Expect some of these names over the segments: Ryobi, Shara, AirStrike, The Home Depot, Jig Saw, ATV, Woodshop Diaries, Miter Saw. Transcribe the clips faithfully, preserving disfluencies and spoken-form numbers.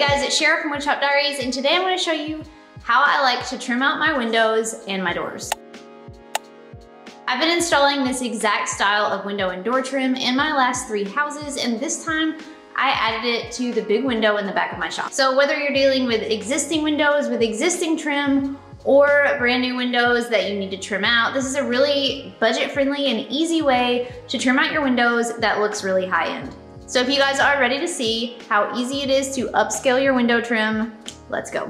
Hey guys, it's Shara from Woodshop Diaries, and today I'm going to show you how I like to trim out my windows and my doors. I've been installing this exact style of window and door trim in my last three houses, and this time I added it to the big window in the back of my shop. So whether you're dealing with existing windows with existing trim or brand new windows that you need to trim out, this is a really budget-friendly and easy way to trim out your windows that looks really high-end. So if you guys are ready to see how easy it is to upscale your window trim, let's go.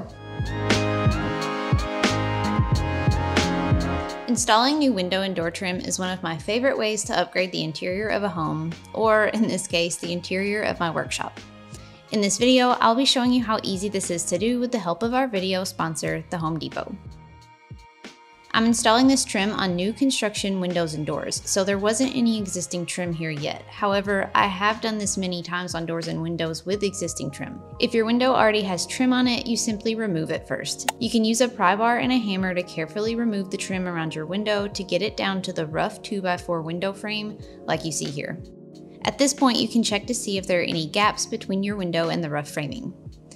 Installing new window and door trim is one of my favorite ways to upgrade the interior of a home, or in this case, the interior of my workshop. In this video, I'll be showing you how easy this is to do with the help of our video sponsor, The Home Depot. I'm installing this trim on new construction windows and doors, so there wasn't any existing trim here yet. However, I have done this many times on doors and windows with existing trim. If your window already has trim on it, you simply remove it first. You can use a pry bar and a hammer to carefully remove the trim around your window to get it down to the rough two by four window frame like you see here. At this point, you can check to see if there are any gaps between your window and the rough framing.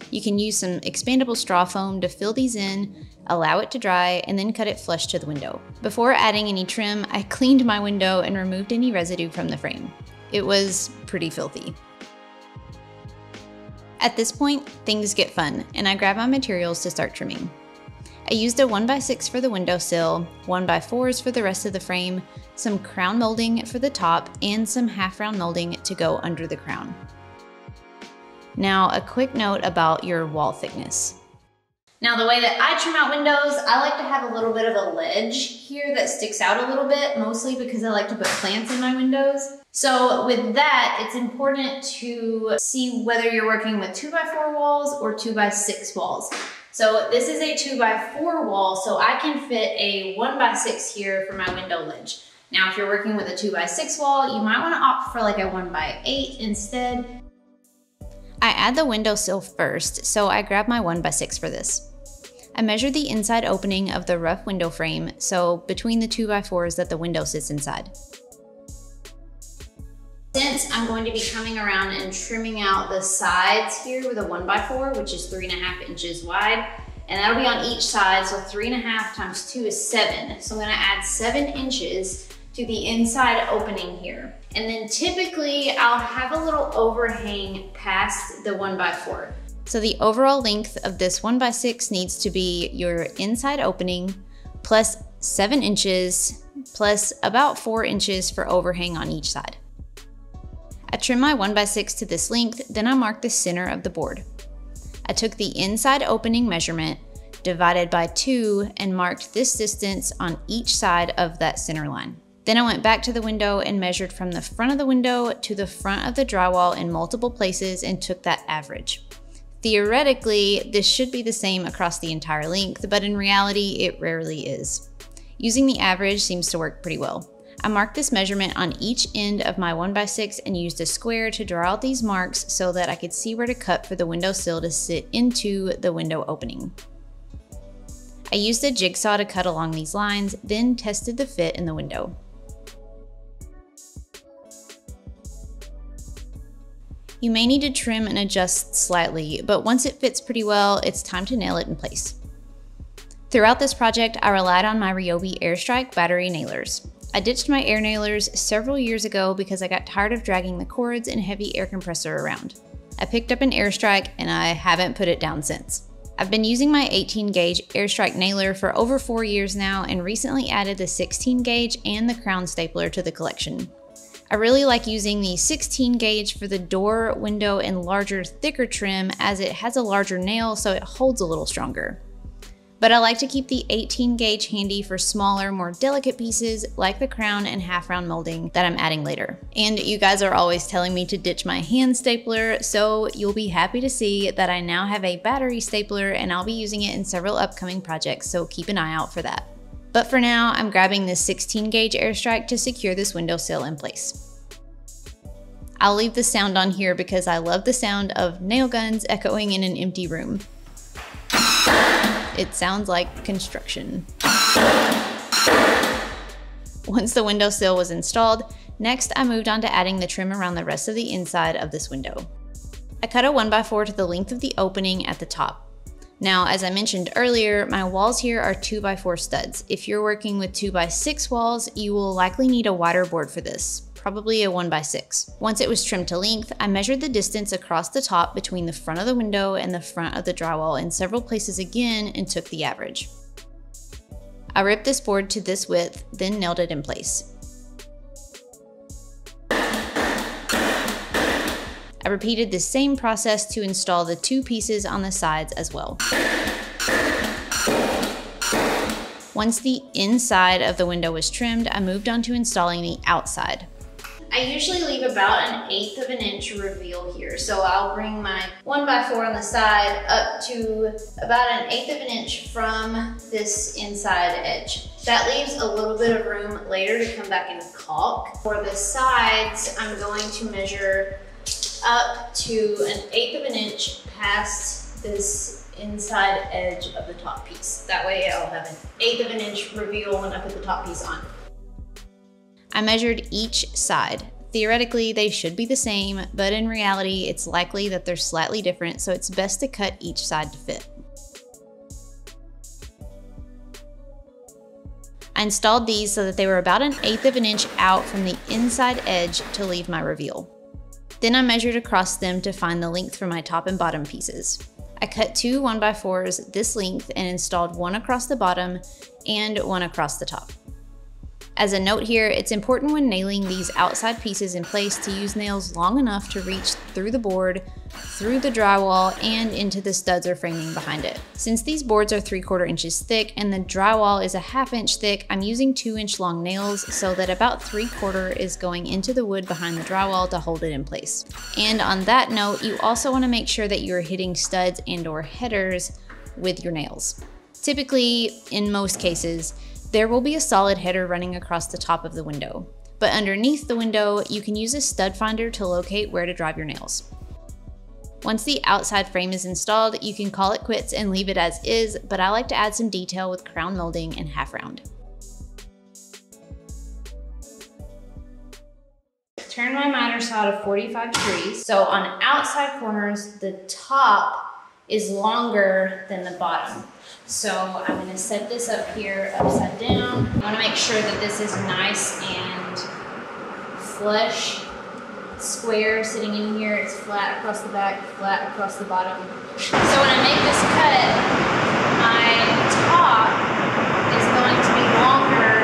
You can use some expandable straw foam to fill these in, allow it to dry, and then cut it flush to the window. Before adding any trim, I cleaned my window and removed any residue from the frame. It was pretty filthy. At this point, things get fun, and I grab my materials to start trimming. I used a one by six for the windowsill, one by fours for the rest of the frame, some crown molding for the top, and some half round molding to go under the crown. Now, a quick note about your wall thickness. Now, the way that I trim out windows, I like to have a little bit of a ledge here that sticks out a little bit, mostly because I like to put plants in my windows. So with that, it's important to see whether you're working with two by four walls or two by six walls. So this is a two by four wall, so I can fit a one by six here for my window ledge. Now, if you're working with a two by six wall, you might wanna opt for like a one by eight instead. I add the windowsill first, so I grab my one by six for this. I measure the inside opening of the rough window frame, so between the two by fours that the window sits inside. Since I'm going to be coming around and trimming out the sides here with a one by four, which is three and a half inches wide, and that'll be on each side, so three and a half times two is seven. So I'm gonna add seven inches to the inside opening here. And then typically I'll have a little overhang past the one by four. So the overall length of this one by six needs to be your inside opening plus seven inches, plus about four inches for overhang on each side. I trim my one by six to this length, then I mark the center of the board. I took the inside opening measurement, divided by two, and marked this distance on each side of that center line. Then I went back to the window and measured from the front of the window to the front of the drywall in multiple places and took that average. Theoretically, this should be the same across the entire length, but in reality, it rarely is. Using the average seems to work pretty well. I marked this measurement on each end of my one by six and used a square to draw out these marks so that I could see where to cut for the windowsill to sit into the window opening. I used a jigsaw to cut along these lines, then tested the fit in the window. You may need to trim and adjust slightly, but once it fits pretty well, it's time to nail it in place. Throughout this project, I relied on my Ryobi AirStrike battery nailers. I ditched my air nailers several years ago because I got tired of dragging the cords and heavy air compressor around. I picked up an AirStrike and I haven't put it down since. I've been using my eighteen gauge AirStrike nailer for over four years now and recently added the sixteen gauge and the crown stapler to the collection. I really like using the sixteen gauge for the door, window, and larger, thicker trim as it has a larger nail so it holds a little stronger. But I like to keep the eighteen gauge handy for smaller, more delicate pieces like the crown and half round molding that I'm adding later. And you guys are always telling me to ditch my hand stapler, so you'll be happy to see that I now have a battery stapler and I'll be using it in several upcoming projects, so keep an eye out for that. But for now, I'm grabbing this sixteen gauge AirStrike to secure this windowsill in place. I'll leave the sound on here because I love the sound of nail guns echoing in an empty room. It sounds like construction. Once the windowsill was installed, next I moved on to adding the trim around the rest of the inside of this window. I cut a one by four to the length of the opening at the top. Now, as I mentioned earlier, my walls here are two by four studs. If you're working with two by six walls, you will likely need a wider board for this, probably a one by six. Once it was trimmed to length, I measured the distance across the top between the front of the window and the front of the drywall in several places again and took the average. I ripped this board to this width, then nailed it in place. I repeated the same process to install the two pieces on the sides as well. Once the inside of the window was trimmed, I moved on to installing the outside. I usually leave about an eighth of an inch reveal here. So I'll bring my one by four on the side up to about an eighth of an inch from this inside edge. That leaves a little bit of room later to come back and caulk. For the sides, I'm going to measure up to an eighth of an inch past this inside edge of the top piece. That way I'll have an eighth of an inch reveal when I put the top piece on. I measured each side. Theoretically, they should be the same, but in reality, it's likely that they're slightly different, so it's best to cut each side to fit. I installed these so that they were about an eighth of an inch out from the inside edge to leave my reveal. Then I measured across them to find the length for my top and bottom pieces. I cut two one by fours this length and installed one across the bottom and one across the top. As a note here, it's important when nailing these outside pieces in place to use nails long enough to reach through the board, through the drywall, and into the studs or framing behind it. Since these boards are three quarter inches thick and the drywall is a half inch thick, I'm using two inch long nails so that about three quarter is going into the wood behind the drywall to hold it in place. And on that note, you also want to make sure that you're hitting studs and or headers with your nails. Typically, in most cases, there will be a solid header running across the top of the window, but underneath the window, you can use a stud finder to locate where to drive your nails. Once the outside frame is installed, you can call it quits and leave it as is, but I like to add some detail with crown molding and half round. Turn my miter saw to forty-five degrees. So on outside corners, the top is longer than the bottom. So I'm gonna set this up here upside down. I wanna make sure that this is nice and flush, square sitting in here. It's flat across the back, flat across the bottom. So when I make this cut, my top is going to be longer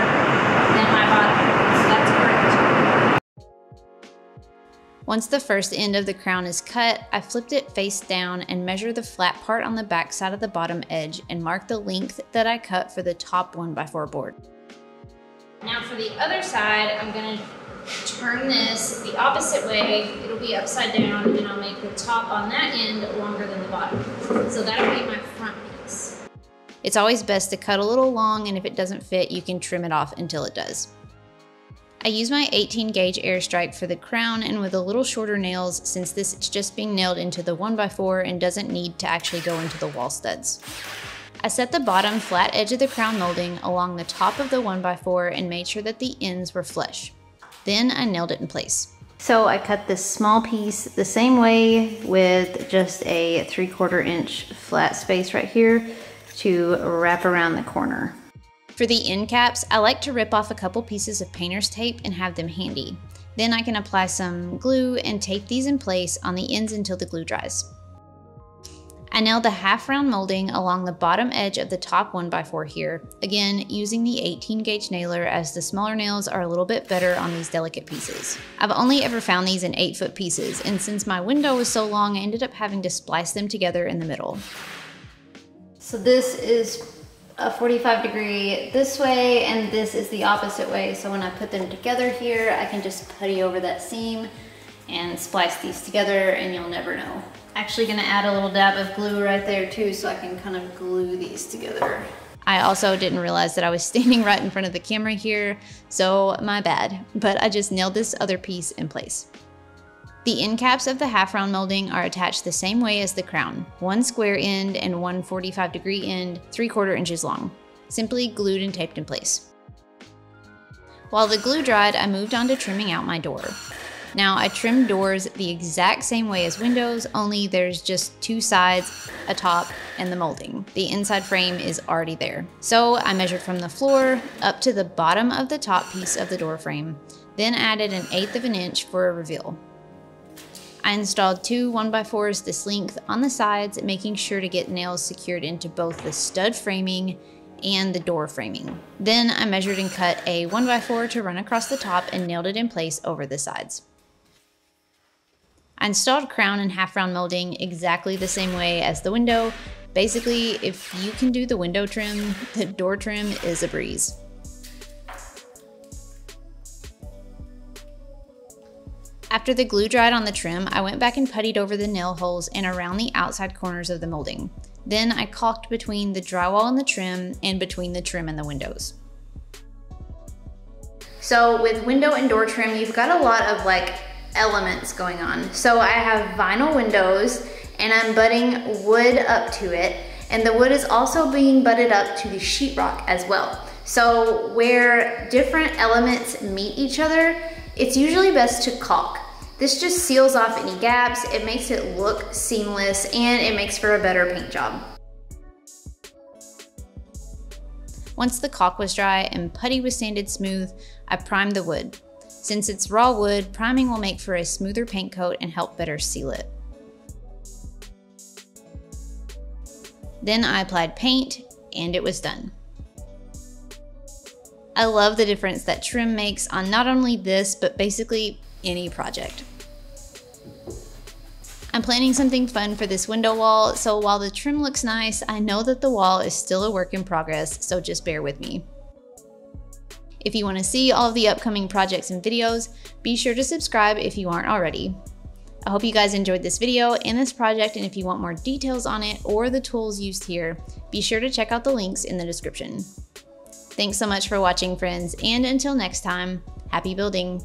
than my bottom. So that's correct. Once the first end of the crown is cut, I flipped it face down and measure the flat part on the back side of the bottom edge and mark the length that I cut for the top one by four board. Now for the other side, I'm gonna turn this the opposite way. It'll be upside down and I'll make the top on that end longer than the bottom. So that'll be my front piece. It's always best to cut a little long, and if it doesn't fit, you can trim it off until it does. I use my eighteen gauge AirStrike for the crown and with a little shorter nails, since this is just being nailed into the one by four and doesn't need to actually go into the wall studs. I set the bottom flat edge of the crown molding along the top of the one by four and made sure that the ends were flush. Then I nailed it in place. So I cut this small piece the same way with just a three quarter inch flat space right here to wrap around the corner. For the end caps, I like to rip off a couple pieces of painter's tape and have them handy. Then I can apply some glue and tape these in place on the ends until the glue dries. I nailed the half round molding along the bottom edge of the top one by four here, again using the eighteen gauge nailer as the smaller nails are a little bit better on these delicate pieces. I've only ever found these in eight foot pieces, and since my window was so long, I ended up having to splice them together in the middle. So this is a forty-five degree this way, and this is the opposite way. So when I put them together here, I can just putty over that seam and splice these together and you'll never know. Actually gonna add a little dab of glue right there too, so I can kind of glue these together. I also didn't realize that I was standing right in front of the camera here, so my bad, but I just nailed this other piece in place. The end caps of the half round molding are attached the same way as the crown, one square end and one forty-five degree end, three quarter inches long, simply glued and taped in place. While the glue dried, I moved on to trimming out my door. Now I trim doors the exact same way as windows, only there's just two sides, a top, and the molding. The inside frame is already there. So I measured from the floor up to the bottom of the top piece of the door frame, then added an eighth of an inch for a reveal. I installed two one by fours this length on the sides, making sure to get nails secured into both the stud framing and the door framing. Then I measured and cut a one by four to run across the top and nailed it in place over the sides. I installed crown and half round molding exactly the same way as the window. Basically, if you can do the window trim, the door trim is a breeze. After the glue dried on the trim, I went back and puttied over the nail holes and around the outside corners of the molding. Then I caulked between the drywall and the trim and between the trim and the windows. So with window and door trim, you've got a lot of like elements going on. So I have vinyl windows and I'm butting wood up to it. And the wood is also being butted up to the sheetrock as well. So where different elements meet each other, it's usually best to caulk. This just seals off any gaps, it makes it look seamless, and it makes for a better paint job. Once the caulk was dry and putty was sanded smooth, I primed the wood. Since it's raw wood, priming will make for a smoother paint coat and help better seal it. Then I applied paint, and it was done. I love the difference that trim makes on not only this, but basically any project. I'm planning something fun for this window wall, so while the trim looks nice, I know that the wall is still a work in progress, so just bear with me. If you want to see all of the upcoming projects and videos, be sure to subscribe if you aren't already. I hope you guys enjoyed this video and this project, and if you want more details on it or the tools used here, be sure to check out the links in the description. Thanks so much for watching, friends, and until next time, happy building!